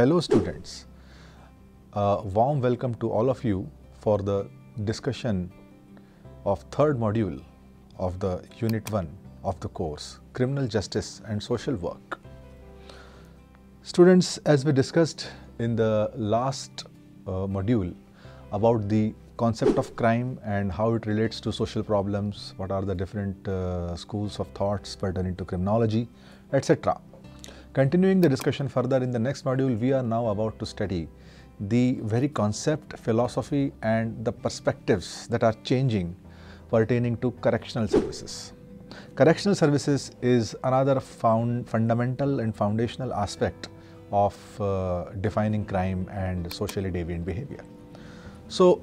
Hello students, warm welcome to all of you for the discussion of third module of the Unit 1 of the course, Criminal Justice and Social Work. Students, as we discussed in the last module about the concept of crime and how it relates to social problems, what are the different schools of thoughts pertaining to criminology, etc. Continuing the discussion further in the next module, we are now about to study the very concept, philosophy and the perspectives that are changing pertaining to correctional services. Correctional services is another fundamental and foundational aspect of defining crime and socially deviant behavior. So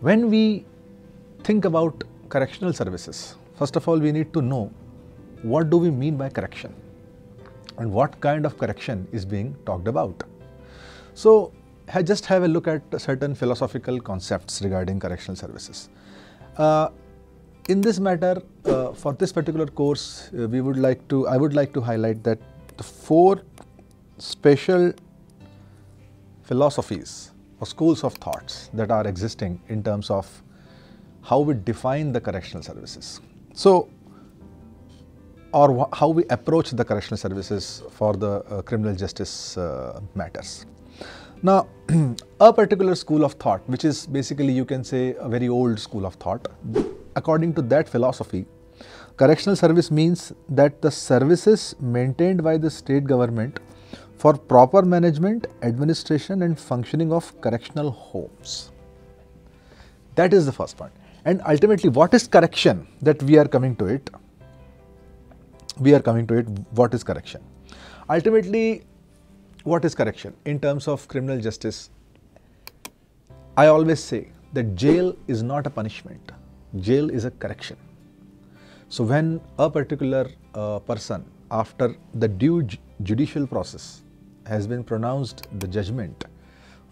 when we think about correctional services, first of all we need to know what do we mean by correction, and what kind of correction is being talked about. So just have a look at certain philosophical concepts regarding correctional services. In this matter, for this particular course, I would like to highlight that the four special philosophies or schools of thoughts that are existing in terms of how we define the correctional services. So, or how we approach the correctional services for the criminal justice matters. Now, a particular school of thought, which is basically you can say a very old school of thought, according to that philosophy, correctional service means that the services maintained by the state government for proper management, administration and functioning of correctional homes. That is the first point. And ultimately, what is correction? That we are coming to it. What is correction? Ultimately, what is correction? In terms of criminal justice, I always say that jail is not a punishment, jail is a correction. So when a particular person, after the due judicial process has been pronounced the judgment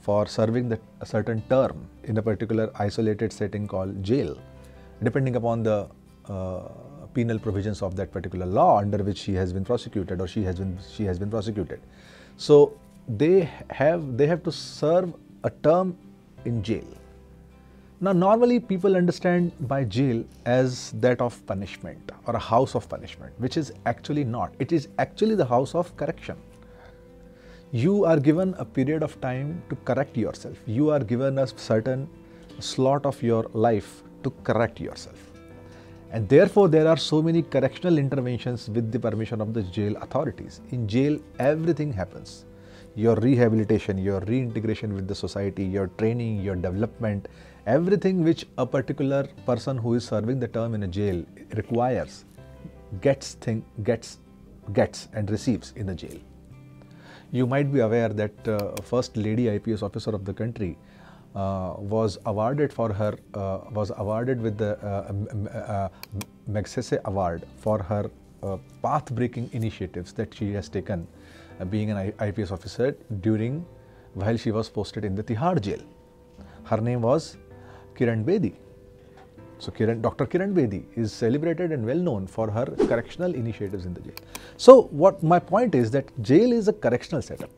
for serving a certain term in a particular isolated setting called jail, depending upon the penal provisions of that particular law under which he has been prosecuted or she has been prosecuted. So they have to serve a term in jail. Now normally people understand by jail as that of punishment or a house of punishment, which is actually not. It is actually the house of correction. You are given a period of time to correct yourself. You are given a certain slot of your life to correct yourself. And therefore, there are so many correctional interventions with the permission of the jail authorities. In jail, everything happens. Your rehabilitation, your reintegration with the society, your training, your development, everything which a particular person who is serving the term in a jail requires, gets and receives in the jail. You might be aware that first lady IPS officer of the country was awarded with the Magsaysay Award for her path-breaking initiatives that she has taken being an IPS officer while she was posted in the Tihar Jail. Her name was Kiran Bedi. So Dr. Kiran Bedi is celebrated and well known for her correctional initiatives in the jail. So what my point is that jail is a correctional setup.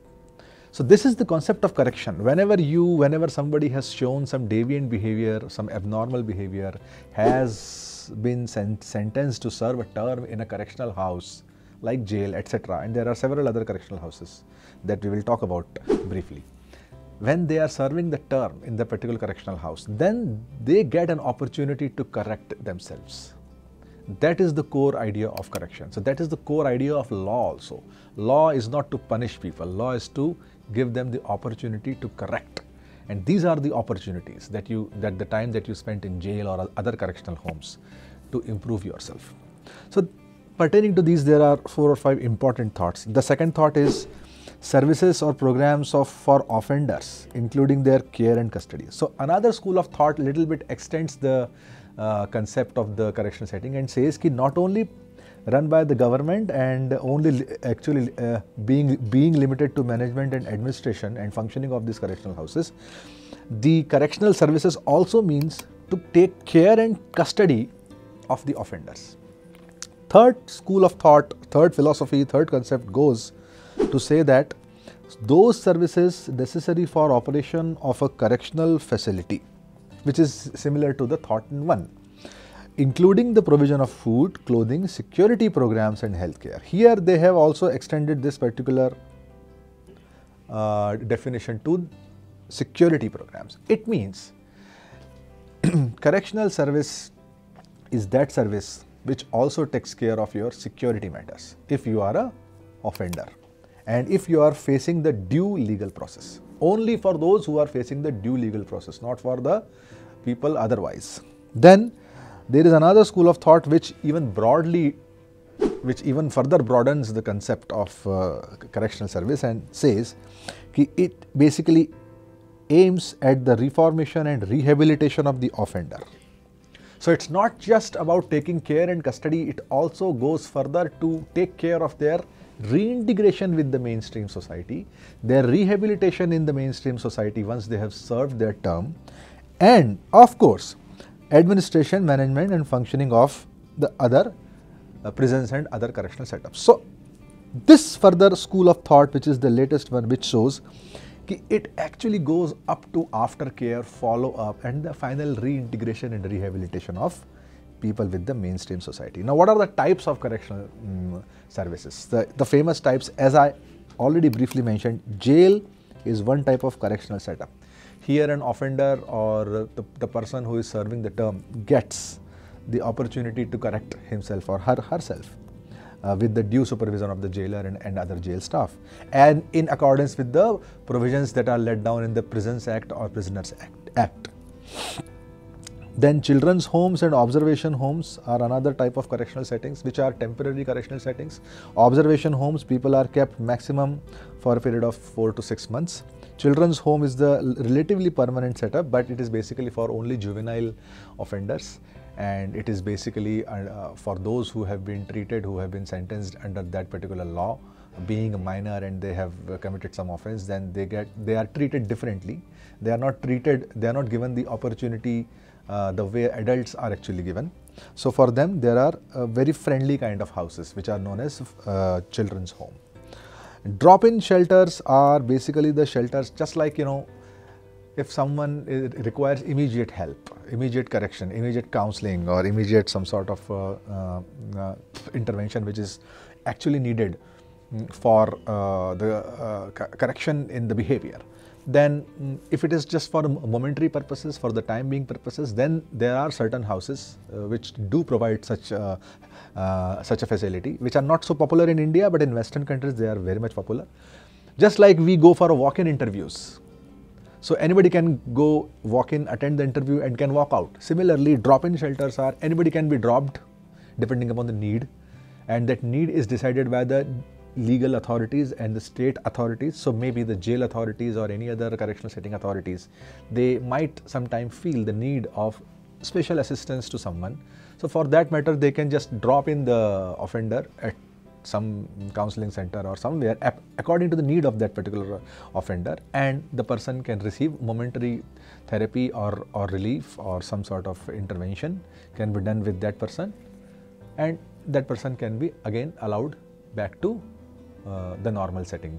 So this is the concept of correction. Whenever somebody has shown some deviant behavior, some abnormal behavior, has been sentenced to serve a term in a correctional house like jail, etc. And there are several other correctional houses that we will talk about briefly. When they are serving the term in the particular correctional house, then they get an opportunity to correct themselves. That is the core idea of correction. So that is the core idea of law also. Law is not to punish people. Law is to give them the opportunity to correct, and these are the opportunities that the time that you spent in jail or other correctional homes to improve yourself. So pertaining to these, there are 4 or 5 important thoughts. The second thought is services or programs for offenders, including their care and custody. So another school of thought little bit extends the concept of the correctional setting and says ki not only run by the government and only actually being limited to management and administration and functioning of these correctional houses, the correctional services also means to take care and custody of the offenders. Third school of thought, third philosophy, third concept goes to say that those services necessary for operation of a correctional facility, which is similar to the Thornton one, including the provision of food, clothing, security programs and healthcare. Here they have also extended this particular definition to security programs. It means correctional service is that service which also takes care of your security matters if you are an offender and if you are facing the due legal process. Only for those who are facing the due legal process, not for the people otherwise. Then there is another school of thought which even further broadens the concept of correctional service and says ki it basically aims at the reformation and rehabilitation of the offender. So it's not just about taking care and custody, it also goes further to take care of their reintegration with the mainstream society, their rehabilitation in the mainstream society once they have served their term, and of course administration, management and functioning of the other prisons and other correctional setups. So this further school of thought, which is the latest one, which shows it actually goes up to aftercare, follow-up and the final reintegration and rehabilitation of people with the mainstream society. Now, what are the types of correctional services? The famous types, as I already briefly mentioned, jail is one type of correctional setup. Here an offender or the person who is serving the term gets the opportunity to correct himself or herself with the due supervision of the jailer and other jail staff, and in accordance with the provisions that are laid down in the Prisons Act or Prisoners Act. Then children's homes and observation homes are another type of correctional settings, which are temporary correctional settings. Observation homes, people are kept maximum for a period of 4 to 6 months. Children's home is the relatively permanent setup, but it is basically for only juvenile offenders. And it is basically for those who have been treated, who have been sentenced under that particular law, being a minor and they have committed some offense, then they are treated differently. They are not given the opportunity the way adults are actually given. So for them, there are very friendly kind of houses, which are known as children's home. Drop-in shelters are basically the shelters, just like, you know, if someone requires immediate help, immediate correction, immediate counseling or immediate some sort of intervention which is actually needed for the correction in the behavior, then if it is just for momentary purposes, for the time being purposes, then there are certain houses which do provide such a facility, which are not so popular in India, but in Western countries they are very much popular. Just like we go for walk-in interviews. So anybody can go walk in, attend the interview and can walk out. Similarly, drop-in shelters are anybody can be dropped depending upon the need, and that need is decided by the legal authorities and the state authorities. So maybe the jail authorities or any other correctional setting authorities, they might sometime feel the need of special assistance to someone. So for that matter, they can just drop in the offender at some counseling center or somewhere according to the need of that particular offender, and the person can receive momentary therapy or relief or some sort of intervention can be done with that person, and that person can be again allowed back to the normal setting,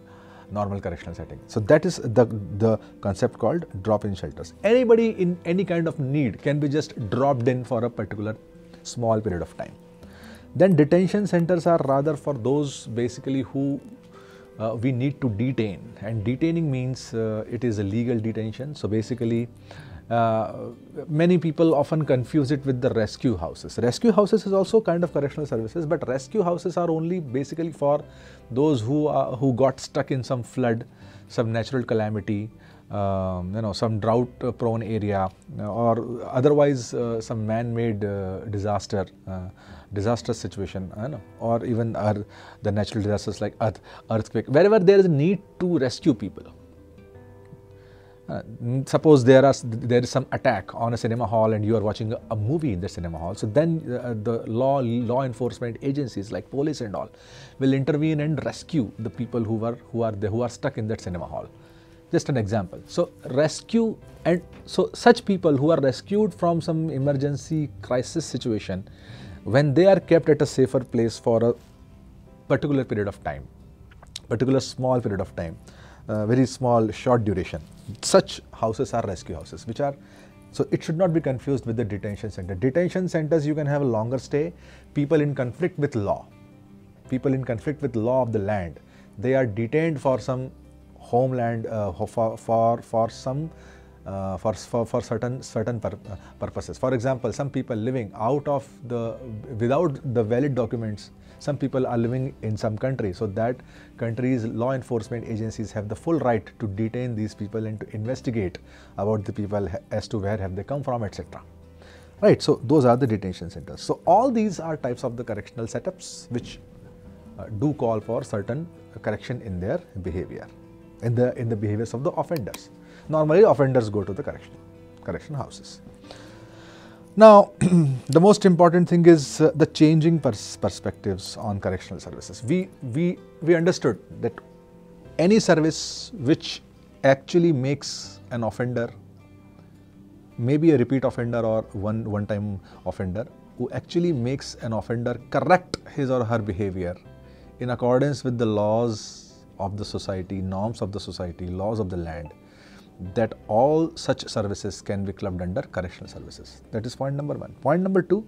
normal correctional setting. So that is the concept called drop-in shelters. Anybody in any kind of need can be just dropped in for a particular small period of time. Then detention centers are rather for those basically who we need to detain, and detaining means it is a legal detention. So basically many people often confuse it with the rescue houses. Rescue houses is also kind of correctional services, but rescue houses are only basically for those who got stuck in some flood, some natural calamity, you know, some drought prone area or otherwise some man-made disastrous situation, you know, or even the natural disasters like earthquake, wherever there is a need to rescue people. Suppose there is some attack on a cinema hall and you are watching a movie in the cinema hall, so then the law enforcement agencies like police and all will intervene and rescue the people who are stuck in that cinema hall. Just an example. So rescue, and so such people who are rescued from some emergency crisis situation, when they are kept at a safer place for a particular small period of time, very small, short duration. Such houses are rescue houses, which are, so it should not be confused with the detention center. Detention centers, you can have a longer stay. People in conflict with law, people in conflict with law of the land, they are detained for some homeland, for certain purposes. For example, some people living out of the, without the valid documents, some people are living in some country. So that country's law enforcement agencies have the full right to detain these people and to investigate about the people as to where have they come from, etc. Right, so those are the detention centers. So all these are types of the correctional setups which do call for certain correction in their behavior, in the behaviors of the offenders. Normally offenders go to the correction houses. Now the most important thing is the changing perspectives on correctional services. We understood that any service which actually makes an offender, maybe a repeat offender or one-time offender, who actually makes an offender correct his or her behavior in accordance with the laws of the society, norms of the society, laws of the land, that all such services can be clubbed under correctional services. That is point number one. Point number two,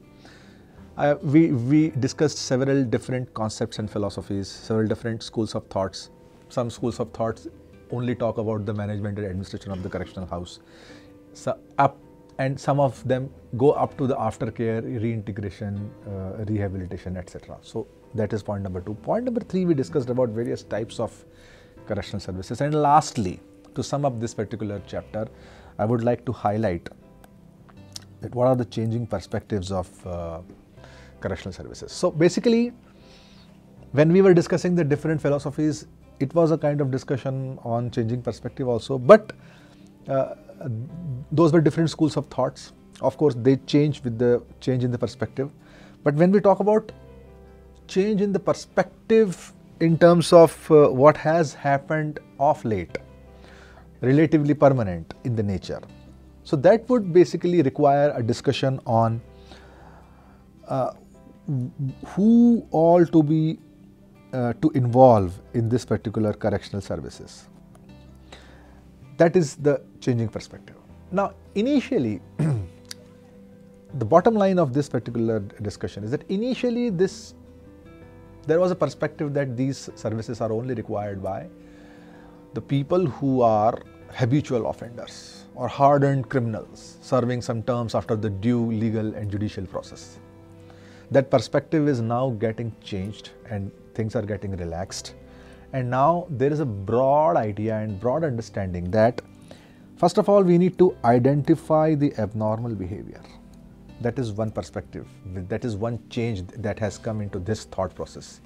we discussed several different concepts and philosophies, several different schools of thoughts. Some schools of thoughts only talk about the management and administration of the correctional house. So and some of them go up to the aftercare, reintegration, rehabilitation, etc. So that is point number two. Point number three, we discussed about various types of correctional services. And lastly, to sum up this particular chapter, I would like to highlight that what are the changing perspectives of correctional services. So basically, when we were discussing the different philosophies, it was a kind of discussion on changing perspective also, but those were different schools of thoughts. Of course, they change with the change in the perspective. But when we talk about change in the perspective in terms of what has happened of late, relatively permanent in the nature. So that would basically require a discussion on who all to involve in this particular correctional services. That is the changing perspective. Now, initially, the bottom line of this particular discussion is that initially there was a perspective that these services are only required by the people who are habitual offenders or hardened criminals serving some terms after the due legal and judicial process. That perspective is now getting changed and things are getting relaxed. And now there is a broad idea and broad understanding that, first of all, we need to identify the abnormal behavior. That is one perspective, that is one change that has come into this thought process,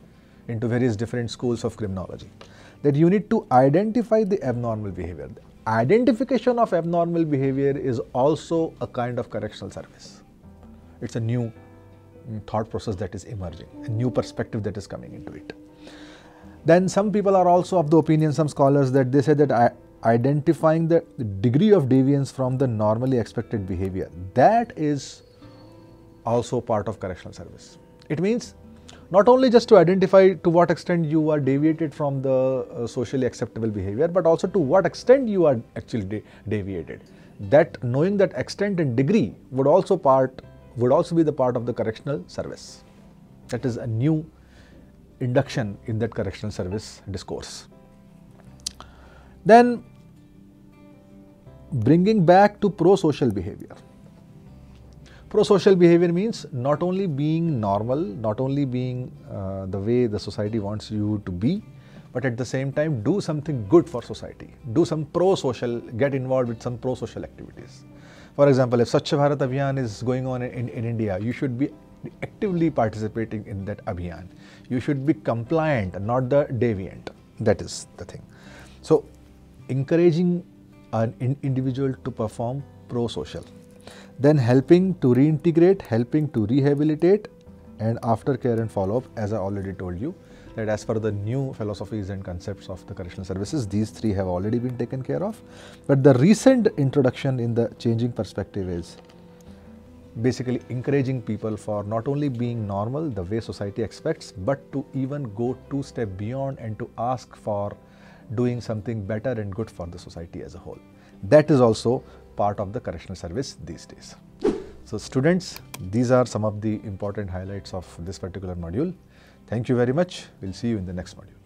into various different schools of criminology. That you need to identify the abnormal behavior. The identification of abnormal behavior is also a kind of correctional service. It's a new thought process that is emerging, a new perspective that is coming into it. Then some people are also of the opinion, some scholars, that they say that identifying the degree of deviance from the normally expected behavior, that is also part of correctional service. It means not only just to identify to what extent you are deviated from the socially acceptable behavior, but also to what extent you are actually deviated. That knowing that extent and degree would also be the part of the correctional service. That is a new induction in that correctional service discourse. Then bringing back to pro-social behavior. Pro-social behavior means not only being normal, not only being the way the society wants you to be, but at the same time do something good for society. Do some pro-social, get involved with some pro-social activities. For example, if Swachh Bharat Abhiyan is going on in India, you should be actively participating in that Abhiyan. You should be compliant, not the deviant. That is the thing. So encouraging an individual to perform pro-social. Then helping to reintegrate, helping to rehabilitate, and aftercare and follow-up, as I already told you, that as per the new philosophies and concepts of the correctional services, these three have already been taken care of. But the recent introduction in the changing perspective is basically encouraging people for not only being normal, the way society expects, but to even go two steps beyond and to ask for doing something better and good for the society as a whole. That is also part of the correctional service these days. So students, these are some of the important highlights of this particular module. Thank you very much. We'll see you in the next module.